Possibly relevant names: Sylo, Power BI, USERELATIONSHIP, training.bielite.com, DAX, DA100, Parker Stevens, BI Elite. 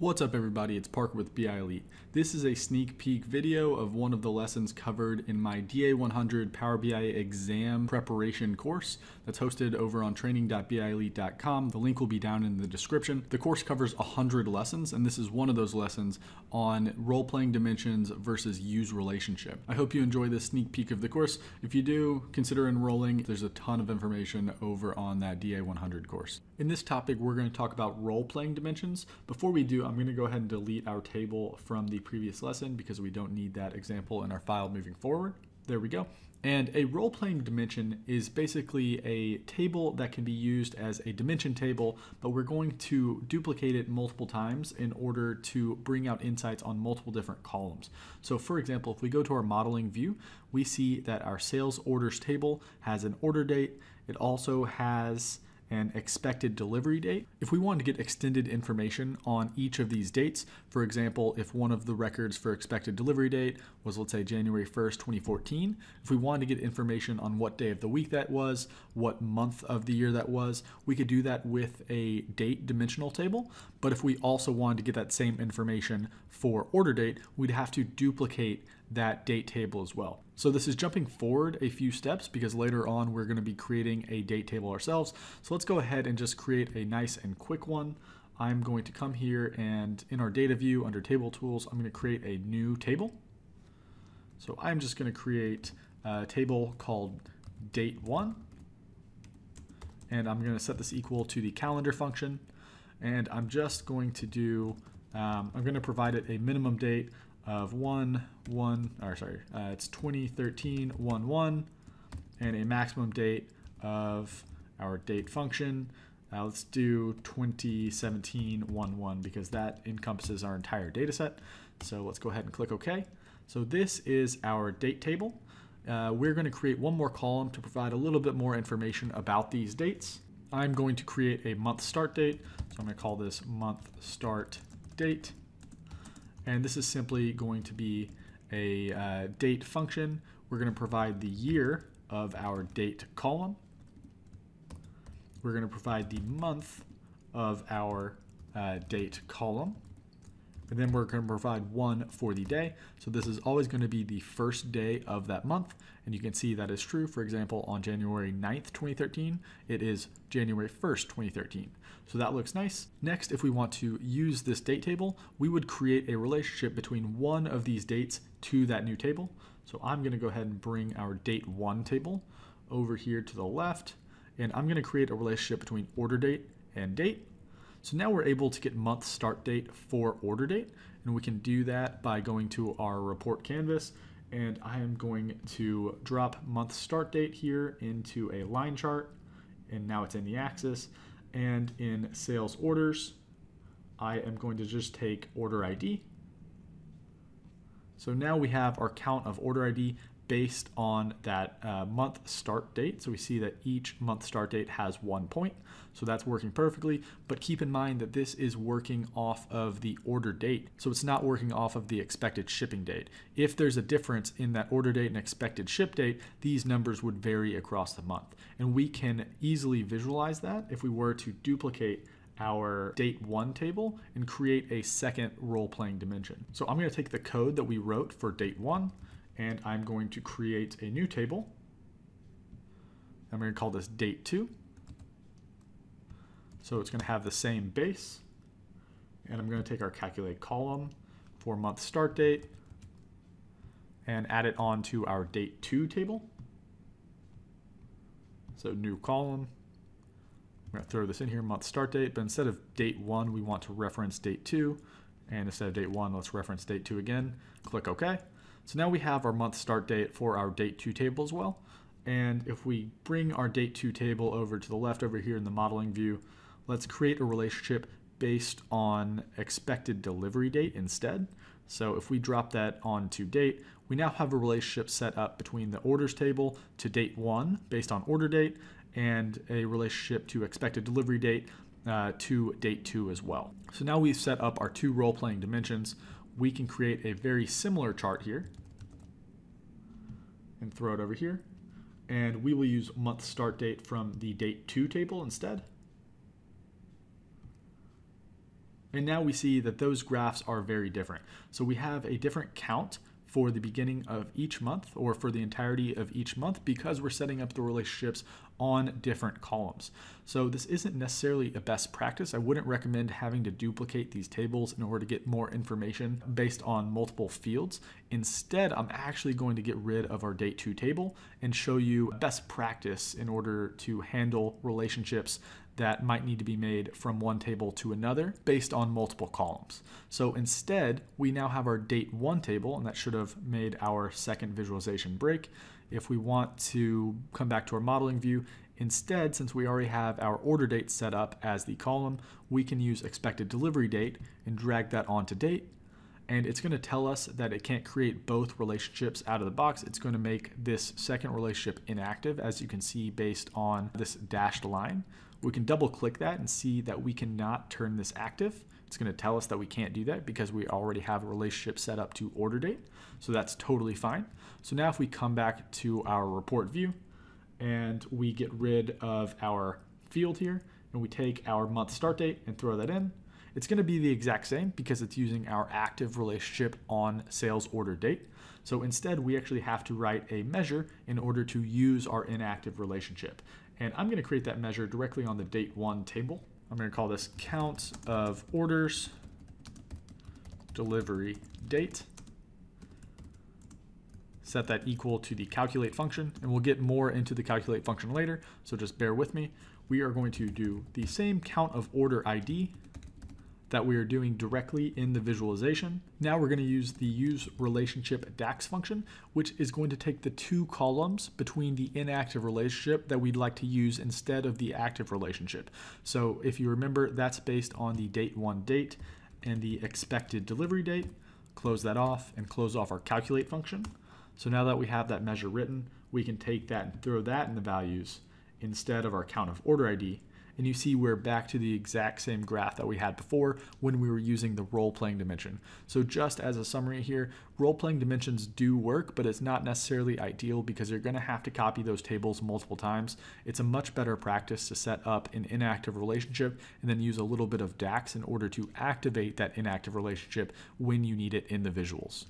What's up everybody, it's Parker with BI Elite. This is a sneak peek video of one of the lessons covered in my DA100 Power BI exam preparation course that's hosted over on training.bielite.com. The link will be down in the description. The course covers 100 lessons, and this is one of those lessons on role-playing dimensions versus use relationship. I hope you enjoy this sneak peek of the course. If you do, consider enrolling. There's a ton of information over on that DA100 course. In this topic, we're going to talk about role-playing dimensions. Before we do, I'm going to go ahead and delete our table from the previous lesson because we don't need that example in our file moving forward. There we go. And a role-playing dimension is basically a table that can be used as a dimension table, but we're going to duplicate it multiple times in order to bring out insights on multiple different columns. So for example, if we go to our modeling view, we see that our sales orders table has an order date. It also has an expected delivery date. If we want to get extended information on each of these dates, for example, if one of the records for expected delivery date was, let's say, January 1st, 2014, if we wanted to get information on what day of the week that was, what month of the year that was, we could do that with a date dimensional table. But if we also wanted to get that same information for order date, we'd have to duplicate that date table as well. So this is jumping forward a few steps because later on we're going to be creating a date table ourselves. So let's go ahead and just create a nice and quick one. I'm going to come here and in our data view under table tools, I'm going to create a new table. So I'm just going to create a table called date1, and I'm going to set this equal to the calendar function. And I'm just going to do, I'm going to provide it a minimum date of 2013 1/1, and a maximum date of our date function. Let's do 2017 1/1 because that encompasses our entire data set. So let's go ahead and click OK. So this is our date table. We're going to create one more column to provide a little bit more information about these dates. I'm going to create a month start date. So I'm going to call this month start date. And this is simply going to be a date function. We're going to provide the year of our date column. We're going to provide the month of our date column. And then we're going to provide one for the day. So this is always going to be the first day of that month. And you can see that is true. For example, on January 9th, 2013, it is January 1st, 2013. So that looks nice. Next, if we want to use this date table, we would create a relationship between one of these dates to that new table. So I'm going to go ahead and bring our date1 table over here to the left. And I'm going to create a relationship between order date and date. So now we're able to get month start date for order date, and we can do that by going to our report canvas, and I am going to drop month start date here into a line chart, and now it's in the axis, and in sales orders, I am going to just take order ID. So now we have our count of order ID based on that month start date. So we see that each month start date has 1 point. So that's working perfectly, but keep in mind that this is working off of the order date. So it's not working off of the expected shipping date. If there's a difference in that order date and expected ship date, these numbers would vary across the month. And we can easily visualize that if we were to duplicate our date1 table and create a second role-playing dimension. So I'm gonna take the code that we wrote for date1, and I'm going to create a new table. I'm going to call this date2. So it's going to have the same base. And I'm going to take our calculate column for month start date and add it on to our date2 table. So new column. I'm going to throw this in here, month start date, but instead of date1, we want to reference date2. And instead of date1, let's reference date2 again. Click OK. So now we have our month start date for our date2 table as well. And if we bring our date2 table over to the left over here in the modeling view, let's create a relationship based on expected delivery date instead. So if we drop that onto date, we now have a relationship set up between the orders table to date1 based on order date and a relationship to expected delivery date to date2 as well. So now we've set up our two role-playing dimensions. We can create a very similar chart here and throw it over here. And we will use month start date from the date2 table instead. And now we see that those graphs are very different. So we have a different count for the beginning of each month, or for the entirety of each month, because we're setting up the relationships on different columns. So this isn't necessarily a best practice. I wouldn't recommend having to duplicate these tables in order to get more information based on multiple fields. Instead, I'm actually going to get rid of our date 2 table and show you best practice in order to handle relationships that might need to be made from one table to another based on multiple columns. So instead, we now have our date 1 table, and that should have made our second visualization break. If we want to come back to our modeling view, instead, since we already have our order date set up as the column, we can use expected delivery date and drag that onto date. And it's going to tell us that it can't create both relationships out of the box. It's going to make this second relationship inactive, as you can see based on this dashed line. We can double click that and see that we cannot turn this active. It's going to tell us that we can't do that because we already have a relationship set up to order date. So that's totally fine. So now if we come back to our report view and we get rid of our field here and we take our month start date and throw that in, it's going to be the exact same because it's using our active relationship on sales order date. So instead, we actually have to write a measure in order to use our inactive relationship. And I'm going to create that measure directly on the date 1 table. I'm going to call this count of orders delivery date. Set that equal to the calculate function, and we'll get more into the calculate function later, so just bear with me. We are going to do the same count of order ID that we are doing directly in the visualization. Now we're going to use the use relationship DAX function, which is going to take the two columns between the inactive relationship that we'd like to use instead of the active relationship. So if you remember, that's based on the date 1 date and the expected delivery date. Close that off and close off our calculate function. So now that we have that measure written, we can take that and throw that in the values instead of our count of order ID. And you see we're back to the exact same graph that we had before when we were using the role-playing dimension. So just as a summary here, role-playing dimensions do work, but it's not necessarily ideal because you're going to have to copy those tables multiple times. It's a much better practice to set up an inactive relationship and then use a little bit of DAX in order to activate that inactive relationship when you need it in the visuals.